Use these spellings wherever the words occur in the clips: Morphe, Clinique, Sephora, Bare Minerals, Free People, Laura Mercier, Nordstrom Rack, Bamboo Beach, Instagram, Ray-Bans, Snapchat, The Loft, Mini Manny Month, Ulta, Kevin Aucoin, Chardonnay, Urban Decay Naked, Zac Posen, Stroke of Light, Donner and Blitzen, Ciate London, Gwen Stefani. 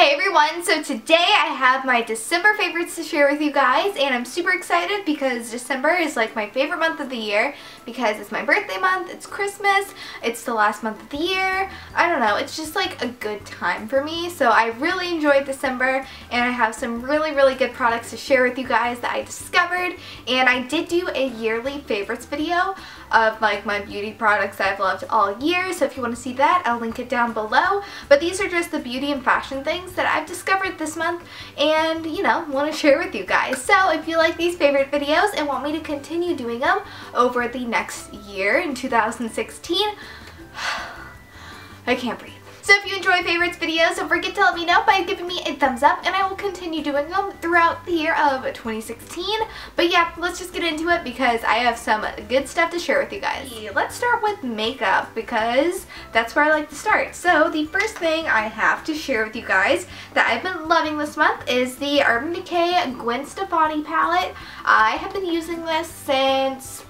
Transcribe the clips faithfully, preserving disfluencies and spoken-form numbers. Hey everyone, so today I have my December favorites to share with you guys, and I'm super excited because December is like my favorite month of the year because it's my birthday month, it's Christmas, it's the last month of the year. I don't know, it's just like a good time for me, so I really enjoyed December and I have some really really good products to share with you guys that I discovered. And I did do a yearly favorites video of like my beauty products I've loved all year, so if you want to see that, I'll link it down below. But these are just the beauty and fashion things that I've discovered this month and, you know, want to share with you guys. So if you like these favorite videos and want me to continue doing them over the next year in two thousand sixteen, I can't breathe. So if you enjoy favorites videos, don't forget to let me know by giving me a thumbs up, and I will continue doing them throughout the year of twenty sixteen. But yeah, let's just get into it because I have some good stuff to share with you guys. Let's start with makeup because that's where I like to start. So the first thing I have to share with you guys that I've been loving this month is the Urban Decay Gwen Stefani palette. I have been using this since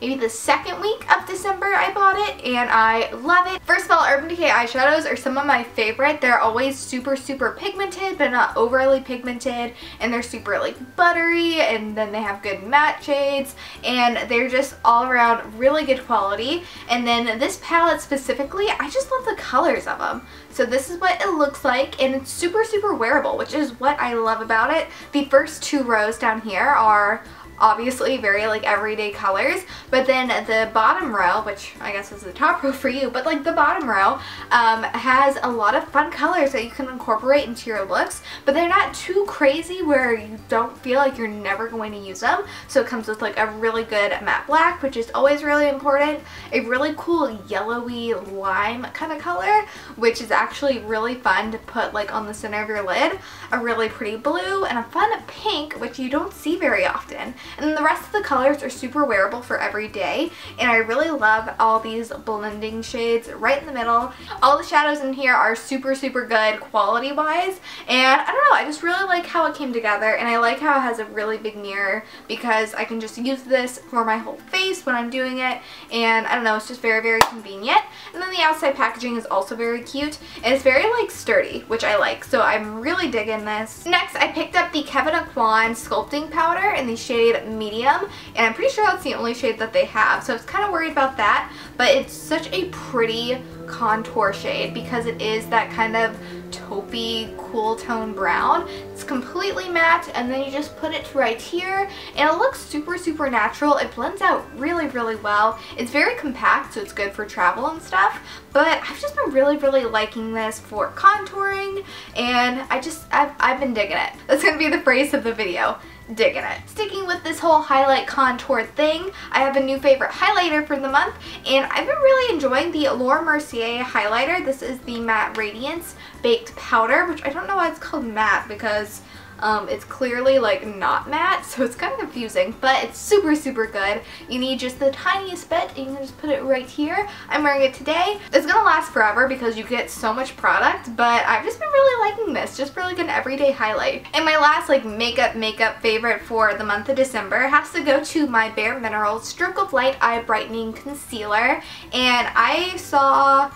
maybe the second week of December I bought it, and I love it. First of all, Urban Decay eyeshadows are some of my favorite. They're always super, super pigmented, but not overly pigmented, and they're super like buttery, and then they have good matte shades, and they're just all around really good quality. And then this palette specifically, I just love the colors of them. So this is what it looks like, and it's super, super wearable, which is what I love about it. The first two rows down here are obviously very like everyday colors, but then the bottom row, which I guess is the top row for you, but like the bottom row um, has a lot of fun colors that you can incorporate into your looks, but they're not too crazy where you don't feel like you're never going to use them. So it comes with like a really good matte black, which is always really important, a really cool yellowy lime kind of color, which is actually really fun to put like on the center of your lid, a really pretty blue, and a fun pink, which you don't see very often. And the rest of the colors are super wearable for every day, and I really love all these blending shades right in the middle. All the shadows in here are super, super good quality wise, and I don't know, I just really like how it came together, and I like how it has a really big mirror because I can just use this for my whole face when I'm doing it, and I don't know, it's just very, very convenient. And then the outside packaging is also very cute, and it's very like sturdy, which I like, so I'm really digging this. Next, I picked up the Kevin Aucoin sculpting powder in the shade medium, and I'm pretty sure that's the only shade that they have, so I was kind of worried about that, but it's such a pretty contour shade because it is that kind of taupey cool tone brown. It's completely matte, and then you just put it right here, and it looks super, super natural. It blends out really, really well. It's very compact, so it's good for travel and stuff, but I've just been really, really liking this for contouring, and I just I've, I've been digging it. That's gonna be the phrase of the video, digging it. Sticking with this whole highlight contour thing, I have a new favorite highlighter for the month, and I've been really enjoying the Laura Mercier highlighter. This is the Matte Radiance Baked Powder, which I don't know why it's called matte because um, it's clearly like not matte, so it's kind of confusing, but it's super, super good. You need just the tiniest bit, and you can just put it right here. I'm wearing it today. It's gonna last forever because you get so much product, but I've just been really liking this, just for like an everyday highlight. And my last like makeup makeup favorite for the month of December has to go to my Bare Minerals Stroke of Light Eye Brightening Concealer, and I saw,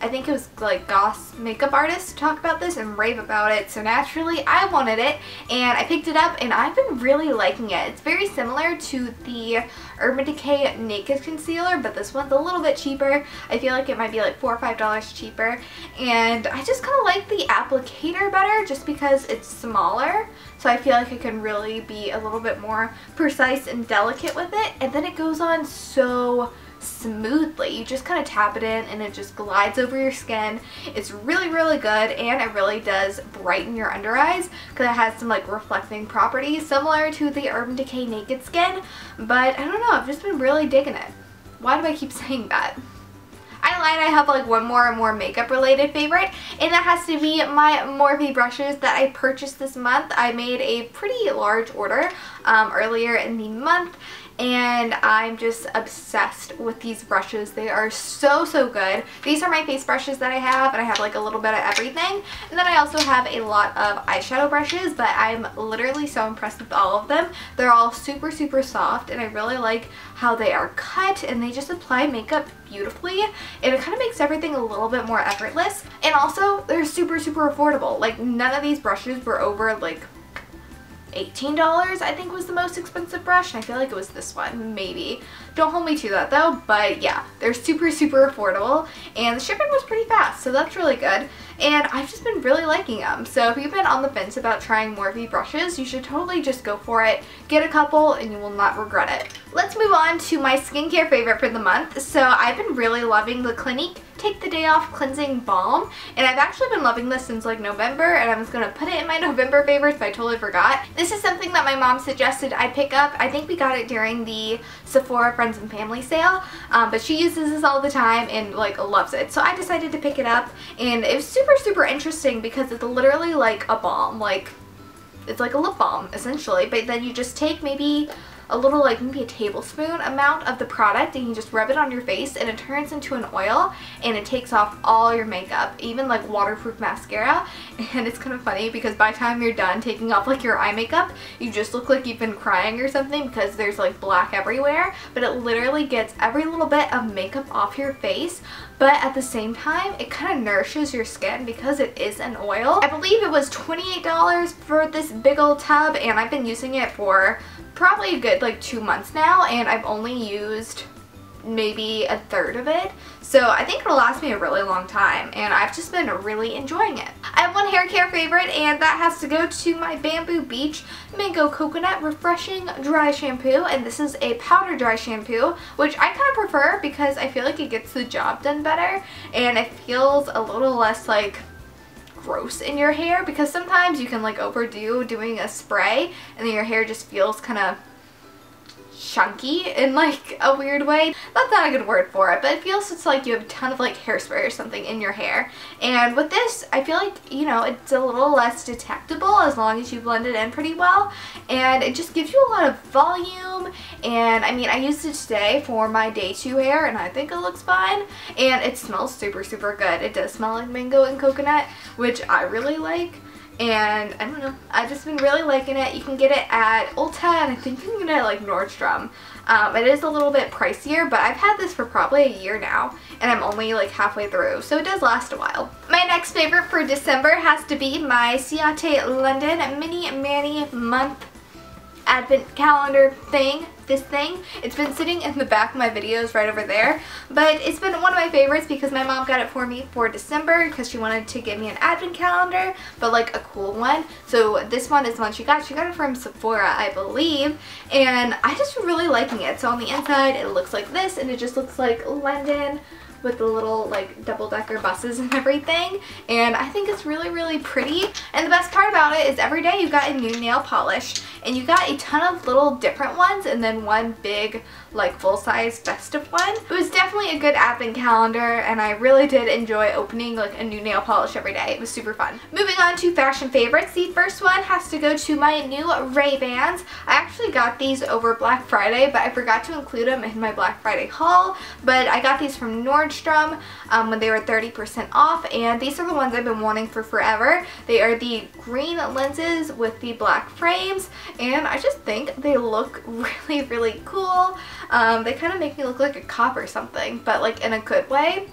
I think it was like Goss makeup artists talk about this and rave about it, so naturally I wanted it, and I picked it up, and I've been really liking it. It's very similar to the Urban Decay Naked concealer, but this one's a little bit cheaper. I feel like it might be like four or five dollars cheaper, and I just kind of like the applicator better just because it's smaller, so I feel like it can really be a little bit more precise and delicate with it. And then it goes on so smoothly. You just kind of tap it in, and it just glides over your skin. It's really, really good, and it really does brighten your under eyes because it has some like reflecting properties similar to the Urban Decay Naked Skin. But I don't know, I've just been really digging it. Why do I keep saying that? I lied, I have like one more and more makeup related favorite, and that has to be my Morphe brushes that I purchased this month. I made a pretty large order um, earlier in the month, and I'm just obsessed with these brushes. They are so, so good. These are my face brushes that I have, and I have like a little bit of everything. And then I also have a lot of eyeshadow brushes, but I'm literally so impressed with all of them. They're all super, super soft, and I really like how they are cut, and they just apply makeup beautifully, and it kind of makes everything a little bit more effortless. And also, they're super, super affordable. Like, none of these brushes were over like eighteen dollars, I think, was the most expensive brush. I feel like it was this one, maybe. Don't hold me to that though, but yeah, they're super, super affordable, and the shipping was pretty fast, so that's really good. And I've just been really liking them. So if you've been on the fence about trying Morphe brushes, you should totally just go for it. Get a couple and you will not regret it. Let's move on to my skincare favorite for the month. So I've been really loving the Clinique Take the Day Off Cleansing Balm, and I've actually been loving this since like November, and I was gonna put it in my November favorites, but I totally forgot. This is something that my mom suggested I pick up. I think we got it during the Sephora Friends and Family sale, um, but she uses this all the time and like loves it. So I decided to pick it up, and it was super, super interesting because it's literally like a balm. Like, it's like a lip balm essentially, but then you just take maybe a little, like maybe a tablespoon amount of the product, and you just rub it on your face, and it turns into an oil, and it takes off all your makeup, even like waterproof mascara. And it's kind of funny because by the time you're done taking off like your eye makeup, you just look like you've been crying or something because there's like black everywhere, but it literally gets every little bit of makeup off your face. But at the same time, it kind of nourishes your skin because it is an oil. I believe it was twenty-eight dollars for this big old tub, and I've been using it for probably a good like two months now, and I've only used maybe a third of it, so I think it'll last me a really long time, and I've just been really enjoying it. I have one hair care favorite, and that has to go to my Bamboo Beach Mango Coconut Refreshing Dry Shampoo, and this is a powder dry shampoo, which I kind of prefer because I feel like it gets the job done better, and it feels a little less like gross in your hair, because sometimes you can like overdo doing a spray and then your hair just feels kind of chunky in like a weird way. That's not a good word for it, but it feels just like you have a ton of like hairspray or something in your hair. And with this, I feel like, you know, it's a little less detectable as long as you blend it in pretty well, and it just gives you a lot of volume. And I mean, I used it today for my day two hair, and I think it looks fine, and it smells super, super good. It does smell like mango and coconut, which I really like. And I don't know, I've just been really liking it. You can get it at Ulta, and I think you can get it at like Nordstrom. Um, it is a little bit pricier, but I've had this for probably a year now, and I'm only like halfway through, so it does last a while. My next favorite for December has to be my Ciate London Mini Manny Month Advent Calendar thing. This thing. It's been sitting in the back of my videos right over there, but it's been one of my favorites because my mom got it for me for December because she wanted to give me an advent calendar, but like a cool one. So this one is the one she got. She got it from Sephora, I believe, and I just really liking it. So on the inside it looks like this, and it just looks like London with the little like double-decker buses and everything, and I think it's really, really pretty. And the best part about it is every day you got a new nail polish, and you got a ton of little different ones, and then one big like full-size festive one. It was definitely a good advent calendar, and I really did enjoy opening like a new nail polish every day. It was super fun. Moving on to fashion favorites, the first one has to go to my new Ray-Bans. I actually got these over Black Friday, but I forgot to include them in my Black Friday haul, but I got these from Nordstrom Um, when they were thirty percent off, and these are the ones I've been wanting for forever. They are the green lenses with the black frames, and I just think they look really, really cool. Um, they kind of make me look like a cop or something, but like in a good way.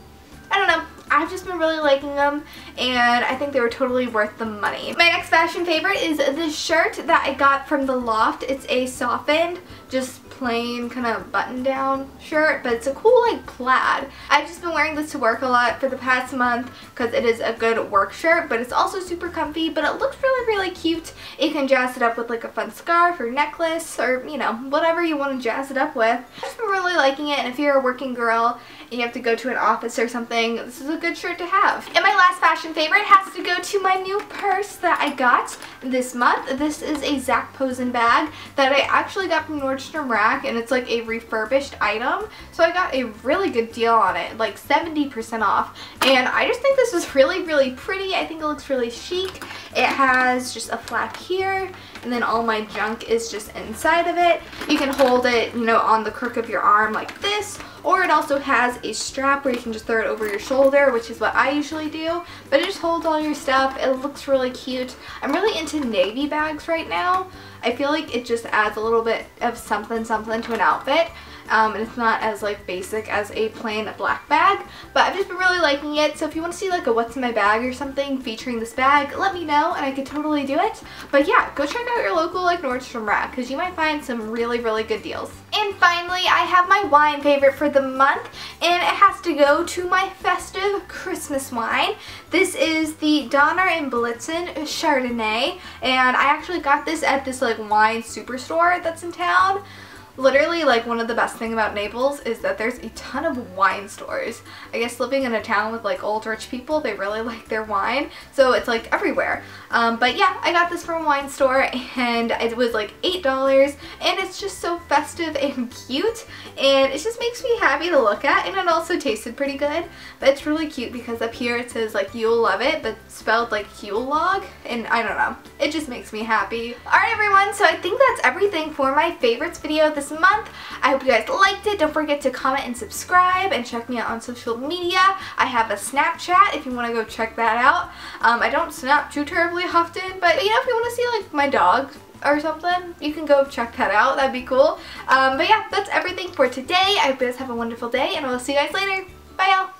I don't know. I've just been really liking them, and I think they were totally worth the money. My next fashion favorite is this shirt that I got from The Loft. It's a softened, just plain kind of button-down shirt, but it's a cool like plaid. I've just been wearing this to work a lot for the past month because it is a good work shirt, but it's also super comfy, but it looks really, really cute. You can jazz it up with like a fun scarf or necklace or, you know, whatever you want to jazz it up with. I've just been really liking it, and if you're a working girl and you have to go to an office or something, this is a good shirt to have. And my last fashion favorite has to go to my new purse that I got. this month. This is a Zac Posen bag that I actually got from Nordstrom Rack, and it's like a refurbished item. So I got a really good deal on it, like seventy percent off. And I just think this is really, really pretty. I think it looks really chic. It has just a flap here, and then all my junk is just inside of it. You can hold it, you know, on the crook of your arm like this, or it also has a strap where you can just throw it over your shoulder, which is what I usually do, but it just holds all your stuff. It looks really cute. I'm really into navy bags right now. I feel like it just adds a little bit of something something to an outfit. Um, and it's not as like basic as a plain black bag, but I've just been really liking it. So if you want to see like a what's in my bag or something featuring this bag, let me know and I could totally do it. But yeah, go check out your local like Nordstrom Rack, because you might find some really, really good deals. And finally, I have my wine favorite for the month, and it has to go to my festive Christmas wine. This is the Donner and Blitzen Chardonnay, and I actually got this at this like wine superstore that's in town. Literally, like, one of the best things about Naples is that there's a ton of wine stores. I guess living in a town with, like, old rich people, they really like their wine. So it's, like, everywhere. Um, but, yeah, I got this from a wine store, and it was, like, eight dollars. And it's just so festive and cute. And it just makes me happy to look at. And it also tasted pretty good. But it's really cute because up here it says, like, you'll love it, but spelled, like, Yule log. And I don't know. It just makes me happy. Alright, everyone. So I think that's everything for my favorites video this month. I hope you guys liked it. Don't forget to comment and subscribe and check me out on social media. I have a Snapchat if you want to go check that out. Um, I don't snap too terribly often, but you know, if you want to see like my dog or something, you can go check that out. That'd be cool. Um, but yeah, that's everything for today. I hope you guys have a wonderful day, and I'll see you guys later. Bye y'all.